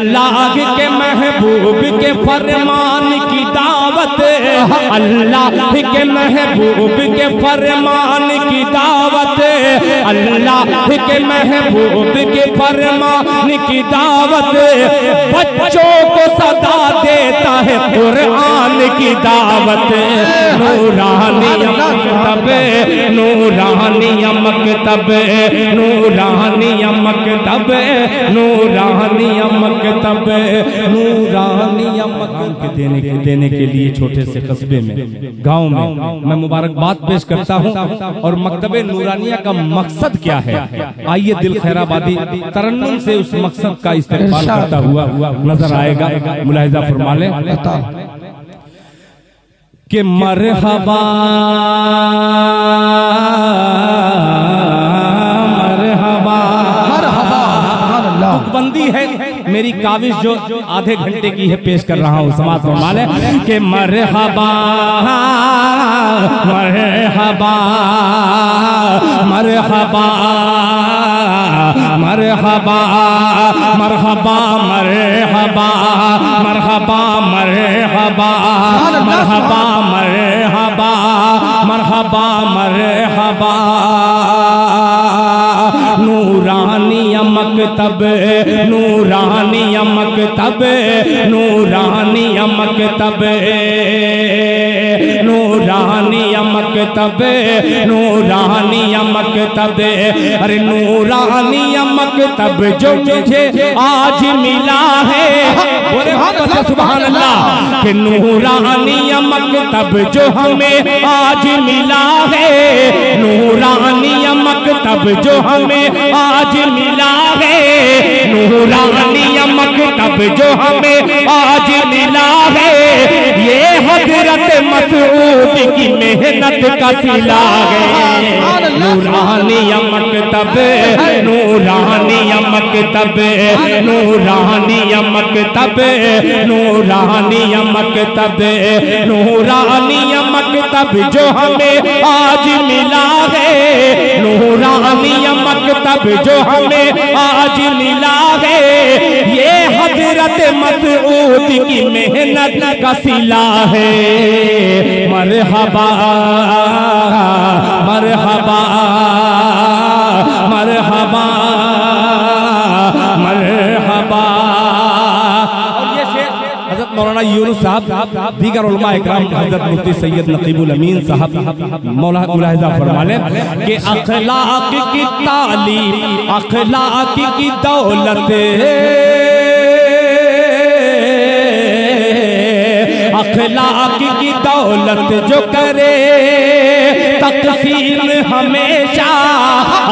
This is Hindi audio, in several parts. अल्लाह के महबूब के फरमान की दावत, अल्लाह के महबूब के फरमान की दावत, अल्लाह के महबूब के फरमान की दावत, बच्चों को सदा देता है कुरान की दावत। नूरानिया मकतब, नूरानिया मकतब, नूरानिया मकतब, नूरानिया मकतब, नूरानिया मकतब के देने के लिए छोटे से कस्बे में, गांव में मैं मुबारकबाद पेश करता हूं। और मकतबे नूरानिया का मकसद क्या है, आइए दिल खैराबादी तरन्नुम से उस मकसद का इस्तेमाल करता हुआ नजर आएगा। मुलाहिजा फरमा लें कि मरहबा बंदी है मेरी काविश जो आधे घंटे की है पेश कर रहा हूँ। समाज वाले के मरहबा मरहबा मरहबा मरहबा मरहबा मरहबा मरहबा मरहबा मरहबा मरहबा मरहबा मरहबा। नूरानिया मकतब, नूरानिया मकतब, नूरानिया मकतब, नूरानिया मकतब, नूरानिया मकतब। अरे नूरानिया मकतब जो मुझे आज मिला है, बोले सुभान अल्लाह। कि नूरानिया मकतब जो हमें आज मिला है, नूरानिया मकतब जो हमें आज मिला है, नूरानिया मकतब जो हमें आज मिला है, ये हजरत मसऊद की मेहनत का सिला है। नूरानिया मकतब, नूरानिया मकतब, नूरानिया मकतब, नूरानिया मकतब, नूरानिया मकतब जो हमें आज मिला है, नूरानिया मकतब जो हमें आज मिला है, ये हजरत मसऊद की मेहनत का सिला है। मरहबा मरहबा मरहबा मरहबा। हजरत मौलाना यूनुस साहब, दीगर उलमा इकराम, हजरत मुफ्ती सैयद नक़ीबुल अमीन साहब मुलाहिज़ा फरमा लें कि अखलाक की तालीम, अखलाक की दौलत, अखलाक की दौलत जो करे तकसीम हमेशा,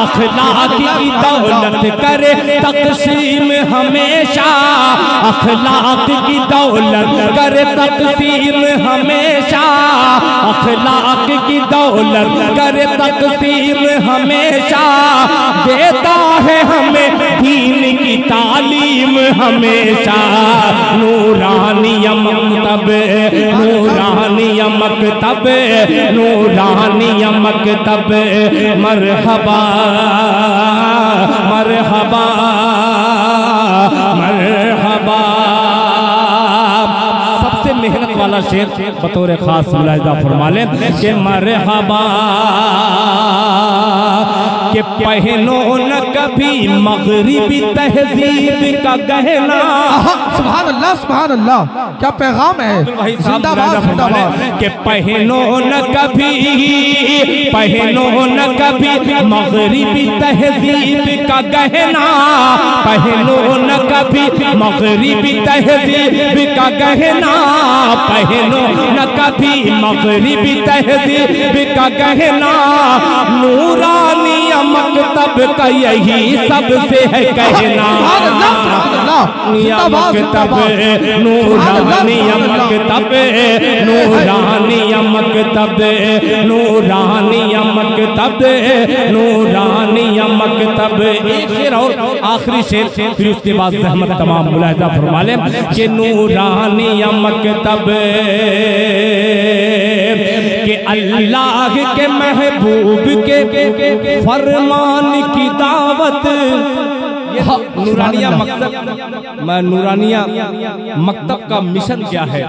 अखलाक की दौलत करे तकसीम हमेशा, अखलाक की दौलत करे तकसीम हमेशा, अखलाक की दौलत करे तकसीम हमेशा, देता है हमें दीन की तालीम हमेशा। नूरानिया मकतब, नूरानिया मकतब, नूरानिया मकतब। मरहबा मरहबा मरहबा। सबसे मेहनत वाला शेर बतौर खास मुलाहिज़ा फरमा लें कि मरहबा के पहनो न कभी मगरिबी तहजीब का गहना। सुभान अल्लाह, सुभान अल्लाह, क्या पैगाम है। जिंदाबाद जिंदाबाद। के पहनो न कभी, पहनो न कभी मगरिबी तहजीब का गहना, पहनो न कभी मगरिबी तहजीब का गहना, पहनो न कभी मगरिबी तहजीब का गहना। नूरानिया मकतब का यही सबसे है कहना। मकतब नूरानिया मकतब, नूरानिया मकतब, नूरानिया मकतब, नूरानिया मकतब। एक शेर और आखिरी शेर, फिर उसके बाद जहमत तमाम। मुलाहिज़ा फरमा लें कि नूरानिया मकतब के अल्लाह के महबूब के फरमान की दावत, नूरानिया मकतब मैं नूरानिया मकतब का मिशन क्या है,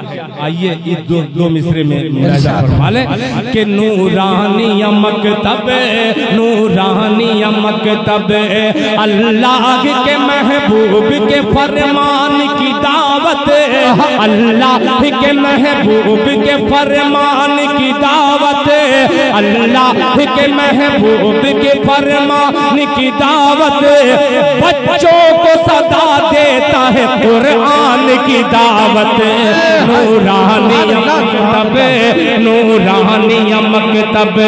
आइए इस दो मिसरे में मुलाहिजा फरमा लें कि नूरानिया मकतब, नूरानिया मकतब अल्लाह के महबूब के फरमान की दावत, अल्लाह के महबूब के फरमान की दावत, अल्लाह के महबूब के फरमान की दावत, बच्चों को सदा देता है कुरान की दावत। नूरानिया मकतब, नूरानिया मकतब,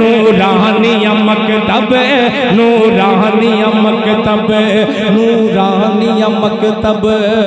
नूरानिया मकतब, नूरानिया मकतब, नूरानिया मकतब।